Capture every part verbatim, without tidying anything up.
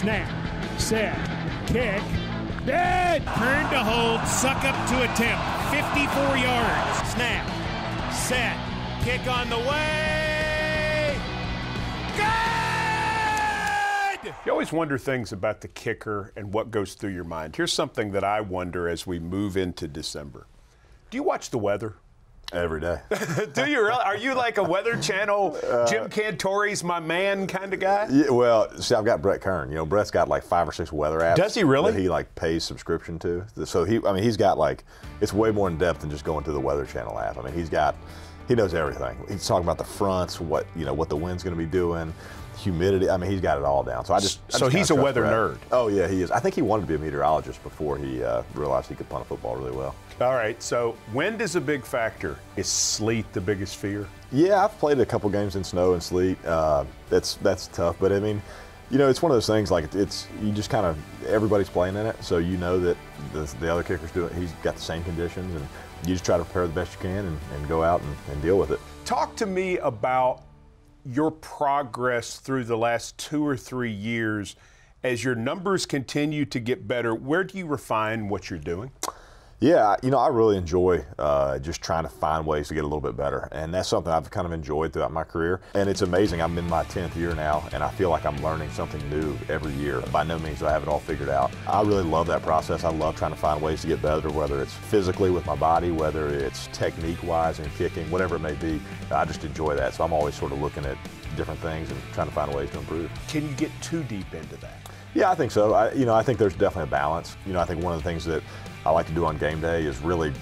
Snap, set, kick, dead. Kern to hold, Succop to attempt, fifty-four yards. Snap, set, kick on the way. Good! You always wonder things about the kicker and what goes through your mind. Here's something that I wonder as we move into December. Do you watch the weather? Every day. Do you really? Are you like a Weather Channel, uh, Jim Cantori's my man kind of guy? Yeah, well, see, I've got Brett Kern. You know, Brett's got like five or six weather apps. Does he really? That he like pays subscription to. So he, I mean, he's got like, it's way more in depth than just going to the Weather Channel app. I mean, he's got, he knows everything. He's talking about the fronts, what you know, what the wind's going to be doing, humidity. I mean, he's got it all down. So I just I so just he's a weather Brett. nerd. Oh yeah, he is. I think he wanted to be a meteorologist before he uh, realized he could punt a football really well. All right, so wind is a big factor. Is sleet the biggest fear? Yeah, I've played a couple games in snow and sleet. Uh, that's that's tough, but I mean, you know, it's one of those things. Like it's you just kind of everybody's playing in it, so you know that the, the other kicker's doing. He's got the same conditions, and you just try to prepare the best you can and, and go out and, and deal with it. Talk to me about your progress through the last two or three years. As your numbers continue to get better, where do you refine what you're doing? Yeah, you know, I really enjoy uh, just trying to find ways to get a little bit better. And that's something I've kind of enjoyed throughout my career. And it's amazing. I'm in my tenth year now, and I feel like I'm learning something new every year. By no means do I have it all figured out. I really love that process. I love trying to find ways to get better, whether it's physically with my body, whether it's technique-wise and kicking, whatever it may be. I just enjoy that. So I'm always sort of looking at different things and trying to find ways to improve. Can you get too deep into that? Yeah, I think so. I, you know, I think there's definitely a balance. You know, I think one of the things that I like to do on game day is really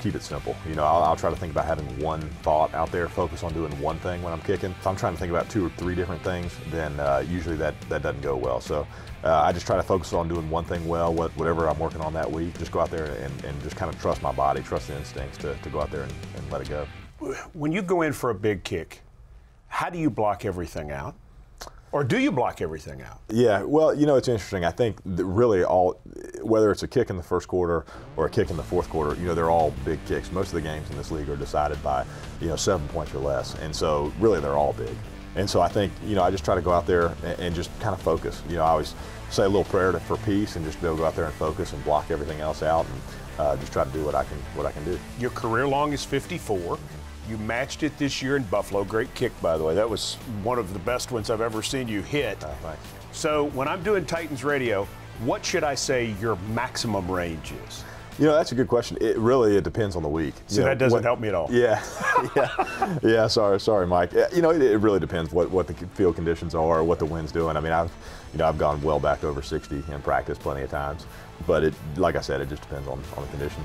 keep it simple. You know, I'll, I'll try to think about having one thought out there, focus on doing one thing when I'm kicking. If I'm trying to think about two or three different things, then uh, usually that, that doesn't go well. So uh, I just try to focus on doing one thing well, what, whatever I'm working on that week. Just go out there and, and just kind of trust my body, trust the instincts to, to go out there and, and let it go. When you go in for a big kick, how do you block everything out? Or do you block everything out? Yeah, well, you know, it's interesting. I think that really all, whether it's a kick in the first quarter or a kick in the fourth quarter, you know, they're all big kicks. Most of the games in this league are decided by, you know, seven points or less. And so really they're all big. And so I think, you know, I just try to go out there and, and just kind of focus. You know, I always say a little prayer to, for peace and just be able to go out there and focus and block everything else out and uh, just try to do what I can, what I can do. Your career long is fifty-four. You matched it this year in Buffalo. Great kick, by the way. That was one of the best ones I've ever seen you hit. Oh, thanks. So when I'm doing Titans radio, what should I say your maximum range is? You know, that's a good question. It really, it depends on the week. So you know, that doesn't what, help me at all. Yeah. yeah. yeah, sorry, sorry, Mike. You know, it, it really depends what, what the field conditions are, what the wind's doing. I mean, I've, you know, I've gone well back over sixty in practice plenty of times. But it, like I said, it just depends on, on the conditions.